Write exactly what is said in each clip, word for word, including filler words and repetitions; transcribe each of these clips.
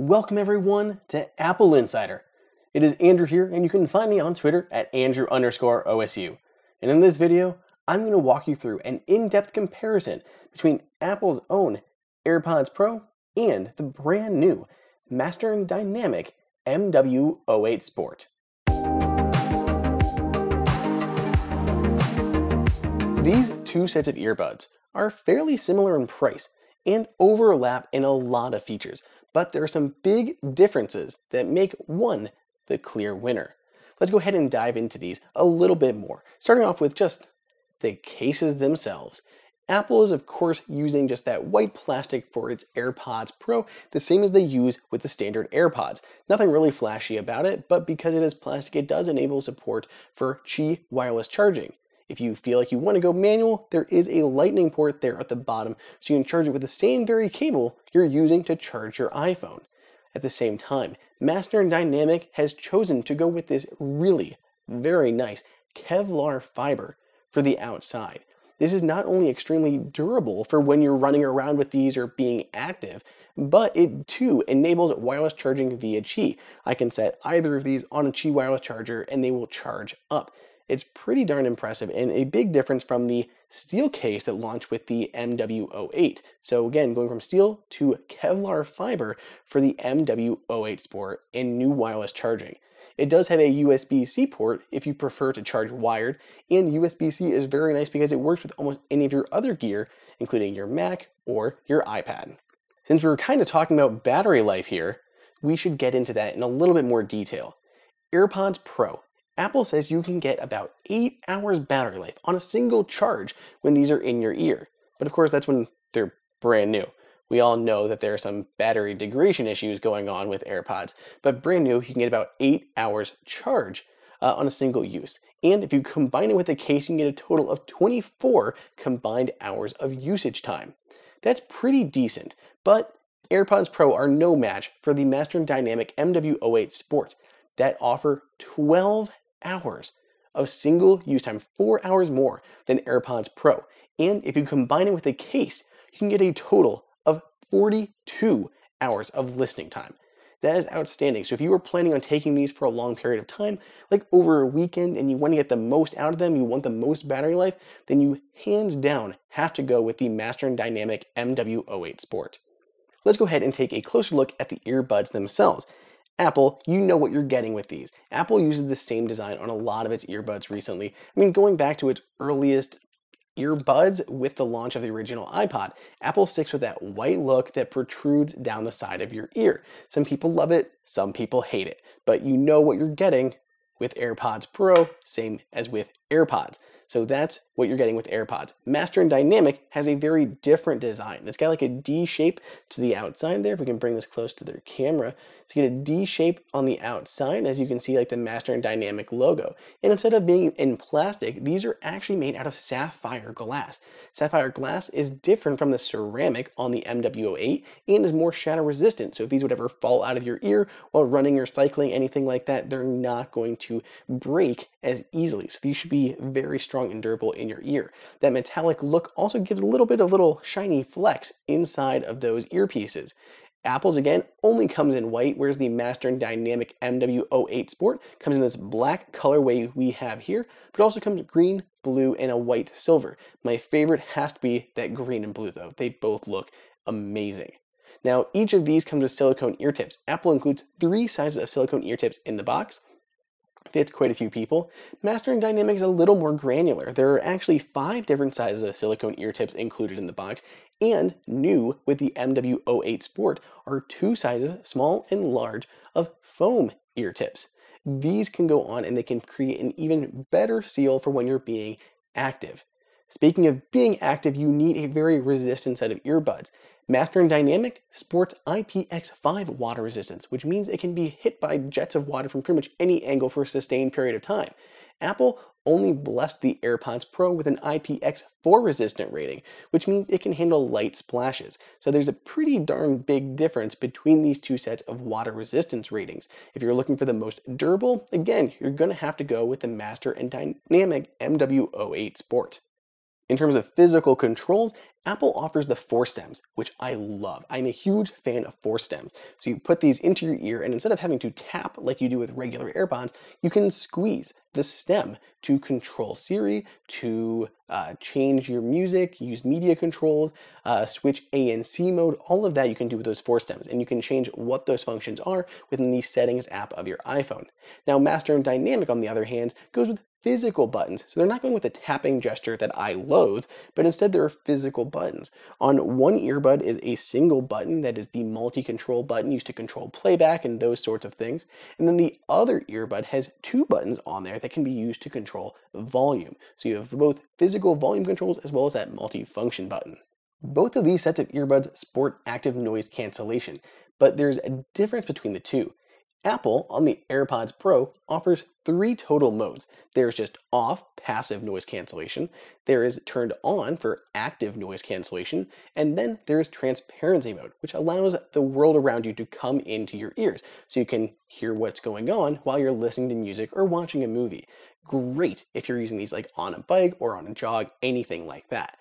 Welcome everyone to Apple Insider. It is Andrew here, and you can find me on Twitter at Andrew underscore OSU. And in this video, I'm going to walk you through an in-depth comparison between Apple's own AirPods Pro and the brand new Master and Dynamic M W zero eight Sport. These two sets of earbuds are fairly similar in price and overlap in a lot of features, but there are some big differences that make one the clear winner. Let's go ahead and dive into these a little bit more, starting off with just the cases themselves. Apple is of course using just that white plastic for its AirPods Pro, the same as they use with the standard AirPods. Nothing really flashy about it, but because it is plastic, it does enable support for Qi wireless charging. If you feel like you want to go manual, there is a lightning port there at the bottom, so you can charge it with the same very cable you're using to charge your iPhone. At the same time, Master and Dynamic has chosen to go with this really very nice Kevlar fiber for the outside. This is not only extremely durable for when you're running around with these or being active, but it too enables wireless charging via Qi. I can set either of these on a Qi wireless charger and they will charge up. It's pretty darn impressive and a big difference from the steel case that launched with the M W zero eight. So again, going from steel to Kevlar fiber for the M W zero eight Sport and new wireless charging. It does have a U S B C port if you prefer to charge wired, and U S B C is very nice because it works with almost any of your other gear, including your Mac or your iPad. Since we were kind of talking about battery life here, we should get into that in a little bit more detail. AirPods Pro. Apple says you can get about eight hours battery life on a single charge when these are in your ear. But of course, that's when they're brand new. We all know that there are some battery degradation issues going on with AirPods, but brand new, you can get about eight hours charge uh, on a single use. And if you combine it with the case, you can get a total of twenty-four combined hours of usage time. That's pretty decent, but AirPods Pro are no match for the Master and Dynamic M W zero eight Sport that offer twelve hours of single use time, four hours more than AirPods Pro. And if you combine it with a case, you can get a total of forty-two hours of listening time. That is outstanding. So if you were planning on taking these for a long period of time, like over a weekend, and you want to get the most out of them, you want the most battery life, then you hands down have to go with the Master and Dynamic M W zero eight Sport. Let's go ahead and take a closer look at the earbuds themselves. Apple, you know what you're getting with these. Apple uses the same design on a lot of its earbuds recently. I mean, going back to its earliest earbuds with the launch of the original iPod, Apple sticks with that white look that protrudes down the side of your ear. Some people love it, some people hate it, but you know what you're getting with AirPods Pro, same as with AirPods. So that's what you're getting with AirPods. Master and Dynamic has a very different design. It's got like a D shape to the outside there. If we can bring this close to their camera, it's got a D shape on the outside, as you can see, like the Master and Dynamic logo. And instead of being in plastic, these are actually made out of sapphire glass. Sapphire glass is different from the ceramic on the M W zero eight and is more shatter resistant. So if these would ever fall out of your ear while running or cycling, anything like that, they're not going to break as easily. So these should be very strong and durable in your ear. That metallic look also gives a little bit of little shiny flecks inside of those earpieces. Apple's again only comes in white, whereas the Master and Dynamic M W zero eight Sport comes in this black colorway we have here, but also comes green, blue, and a white silver. My favorite has to be that green and blue though. They both look amazing. Now each of these comes with silicone ear tips. Apple includes three sizes of silicone ear tips in the box. Fits quite a few people. Master and Dynamic is a little more granular. There are actually five different sizes of silicone ear tips included in the box, and new with the M W zero eight Sport are two sizes, small and large, of foam ear tips. These can go on and they can create an even better seal for when you're being active. Speaking of being active, you need a very resistant set of earbuds. Master and Dynamic sports I P X five water resistance, which means it can be hit by jets of water from pretty much any angle for a sustained period of time. Apple only blessed the AirPods Pro with an I P X four resistant rating, which means it can handle light splashes. So there's a pretty darn big difference between these two sets of water resistance ratings. If you're looking for the most durable, again, you're going to have to go with the Master and Dynamic M W zero eight Sport. In terms of physical controls, Apple offers the four stems, which I love. I'm a huge fan of four stems. So you put these into your ear, and instead of having to tap like you do with regular AirPods, you can squeeze the stem to control Siri, to uh, change your music, use media controls, uh, switch A N C mode. All of that you can do with those four stems, and you can change what those functions are within the settings app of your iPhone. Now, Master and Dynamic, on the other hand, goes with physical buttons. So they're not going with a tapping gesture that I loathe, but instead there are physical buttons. On one earbud is a single button that is the multi-control button used to control playback and those sorts of things. And then the other earbud has two buttons on there that can be used to control volume. So you have both physical volume controls as well as that multi-function button. Both of these sets of earbuds sport active noise cancellation, but there's a difference between the two. Apple, on the AirPods Pro, offers three total modes. There's just off, passive noise cancellation, there is turned on for active noise cancellation, and then there is transparency mode, which allows the world around you to come into your ears, so you can hear what's going on while you're listening to music or watching a movie. Great if you're using these like on a bike or on a jog, anything like that.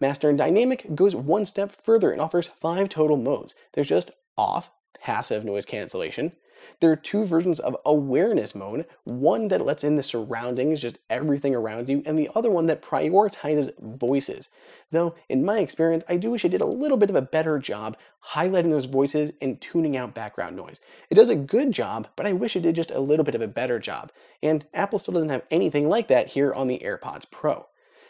Master and Dynamic goes one step further and offers five total modes. There's just off, passive noise cancellation. There are two versions of awareness mode, one that lets in the surroundings, just everything around you, and the other one that prioritizes voices. Though, in my experience, I do wish it did a little bit of a better job highlighting those voices and tuning out background noise. It does a good job, but I wish it did just a little bit of a better job. And Apple still doesn't have anything like that here on the AirPods Pro.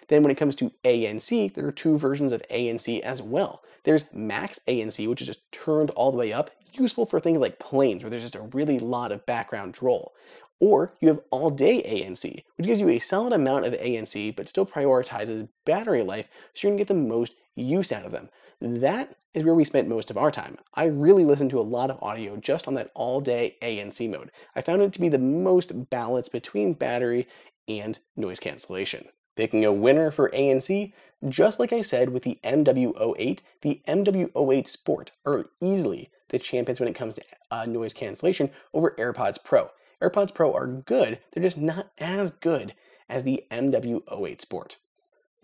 Then when it comes to A N C, there are two versions of A N C as well. There's max A N C, which is just turned all the way up, useful for things like planes where there's just a really lot of background droll. Or you have all day A N C, which gives you a solid amount of A N C, but still prioritizes battery life, so you're gonna get the most use out of them. That is where we spent most of our time. I really listened to a lot of audio just on that all day A N C mode. I found it to be the most balanced between battery and noise cancellation. Picking a winner for A N C, just like I said with the M W zero eight, the M W zero eight Sport are easily the champions when it comes to uh, noise cancellation over AirPods Pro. AirPods Pro are good, they're just not as good as the M W zero eight Sport.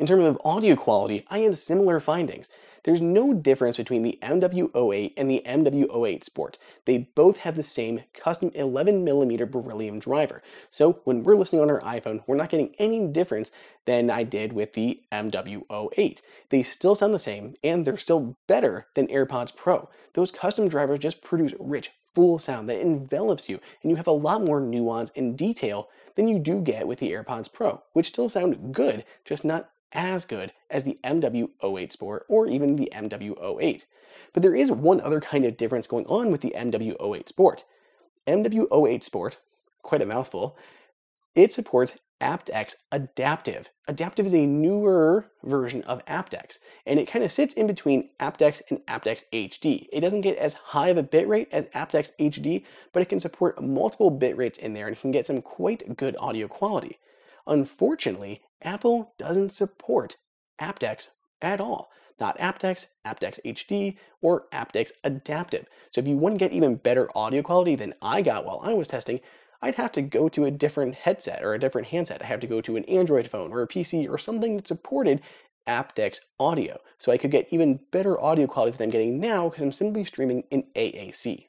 In terms of audio quality, I have similar findings. There's no difference between the M W zero eight and the M W zero eight Sport. They both have the same custom eleven millimeter beryllium driver. So when we're listening on our iPhone, we're not getting any difference than I did with the M W zero eight. They still sound the same, and they're still better than AirPods Pro. Those custom drivers just produce rich, full sound that envelops you, and you have a lot more nuance and detail than you do get with the AirPods Pro, which still sound good, just not as good as the M W zero eight Sport or even the M W zero eight. But there is one other kind of difference going on with the M W zero eight Sport. M W zero eight Sport, quite a mouthful, it supports AptX Adaptive. Adaptive is a newer version of AptX, and it kind of sits in between AptX and AptX H D. It doesn't get as high of a bitrate as AptX H D, but it can support multiple bitrates in there and can get some quite good audio quality. Unfortunately, Apple doesn't support AptX at all. Not AptX, AptX H D, or AptX Adaptive. So if you want to get even better audio quality than I got while I was testing, I'd have to go to a different headset or a different handset. I have to go to an Android phone or a P C or something that supported AptX audio. So I could get even better audio quality than I'm getting now because I'm simply streaming in A A C.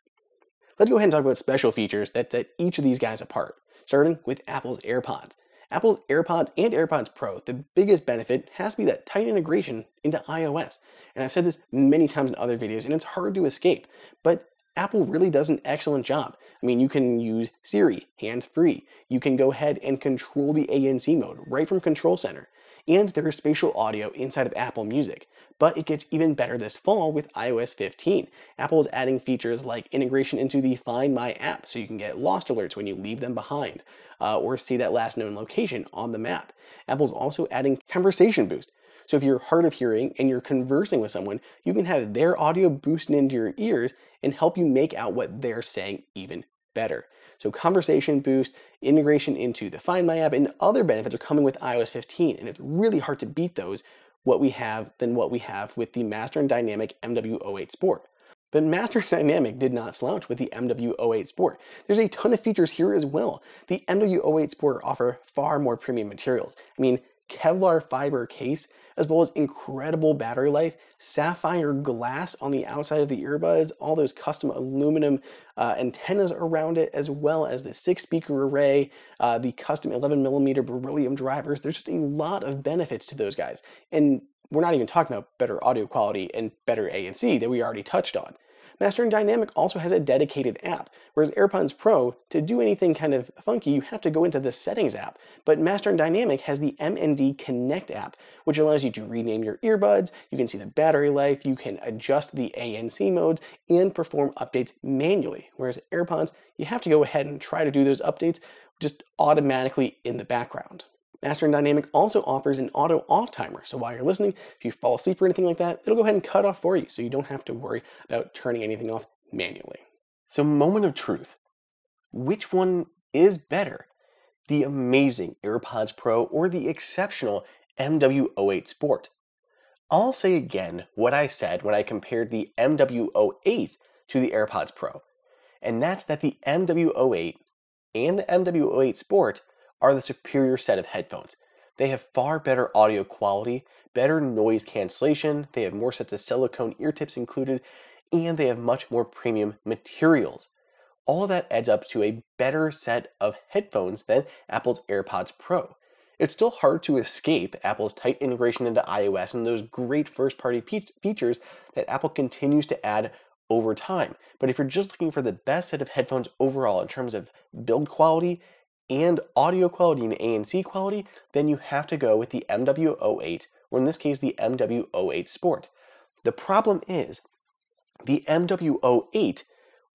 Let's go ahead and talk about special features that set each of these guys apart, starting with Apple's AirPods. Apple's AirPods and AirPods Pro, the biggest benefit has to be that tight integration into iOS. And I've said this many times in other videos, and it's hard to escape, but Apple really does an excellent job. I mean, you can use Siri hands-free. You can go ahead and control the A N C mode right from Control Center. And there is spatial audio inside of Apple Music. But it gets even better this fall with i O S fifteen. Apple is adding features like integration into the Find My app, so you can get lost alerts when you leave them behind, uh, or see that last known location on the map. Apple's also adding Conversation Boost. So if you're hard of hearing and you're conversing with someone, you can have their audio boosted into your ears and help you make out what they're saying even better. So Conversation Boost, integration into the Find My app, and other benefits are coming with i O S fifteen, and it's really hard to beat those what we have than what we have with the Master and Dynamic M W zero eight Sport. But Master and Dynamic did not slouch with the M W zero eight Sport. There's a ton of features here as well. The M W zero eight Sport offer far more premium materials. I mean, Kevlar fiber case, as well as incredible battery life, sapphire glass on the outside of the earbuds, all those custom aluminum uh, antennas around it, as well as the six speaker array, uh, the custom eleven millimeter beryllium drivers. There's just a lot of benefits to those guys. And we're not even talking about better audio quality and better A N C that we already touched on. Master and Dynamic also has a dedicated app, whereas AirPods Pro, to do anything kind of funky, you have to go into the settings app. But Master and Dynamic has the M N D Connect app, which allows you to rename your earbuds, you can see the battery life, you can adjust the A N C modes, and perform updates manually. Whereas AirPods, you have to go ahead and try to do those updates just automatically in the background. Master and Dynamic also offers an auto off timer, so while you're listening, if you fall asleep or anything like that, it'll go ahead and cut off for you, so you don't have to worry about turning anything off manually. So, moment of truth. Which one is better? The amazing AirPods Pro or the exceptional M W zero eight Sport? I'll say again what I said when I compared the M W zero eight to the AirPods Pro, and that's that the M W zero eight and the M W zero eight Sport are the superior set of headphones. They have far better audio quality, better noise cancellation, they have more sets of silicone ear tips included, and they have much more premium materials. All that adds up to a better set of headphones than Apple's AirPods Pro. It's still hard to escape Apple's tight integration into iOS and those great first-party pe- features that Apple continues to add over time. But if you're just looking for the best set of headphones overall in terms of build quality, and audio quality and A N C quality, then you have to go with the M W zero eight, or in this case, the M W zero eight Sport. The problem is, the M W zero eight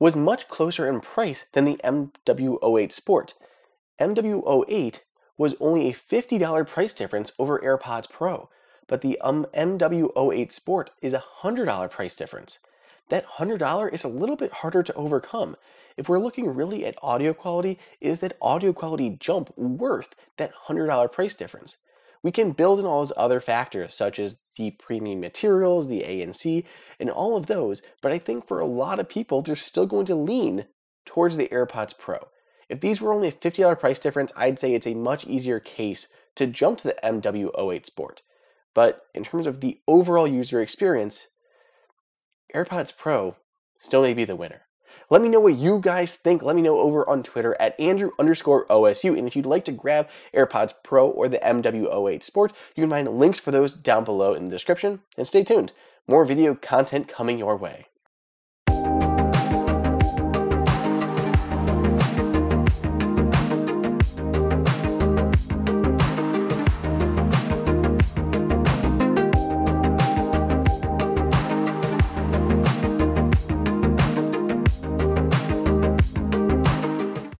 was much closer in price than the M W zero eight Sport. M W zero eight was only a fifty dollar price difference over AirPods Pro, but the um, M W zero eight Sport is a one hundred dollar price difference. That one hundred dollars is a little bit harder to overcome. If we're looking really at audio quality, is that audio quality jump worth that one hundred dollar price difference? We can build in all those other factors, such as the premium materials, the A N C, and all of those, but I think for a lot of people, they're still going to lean towards the AirPods Pro. If these were only a fifty dollar price difference, I'd say it's a much easier case to jump to the M W zero eight Sport. But in terms of the overall user experience, AirPods Pro still may be the winner. Let me know what you guys think. Let me know over on Twitter at Andrew underscore OSU. And if you'd like to grab AirPods Pro or the M W zero eight Sport, you can find links for those down below in the description. And stay tuned. More video content coming your way.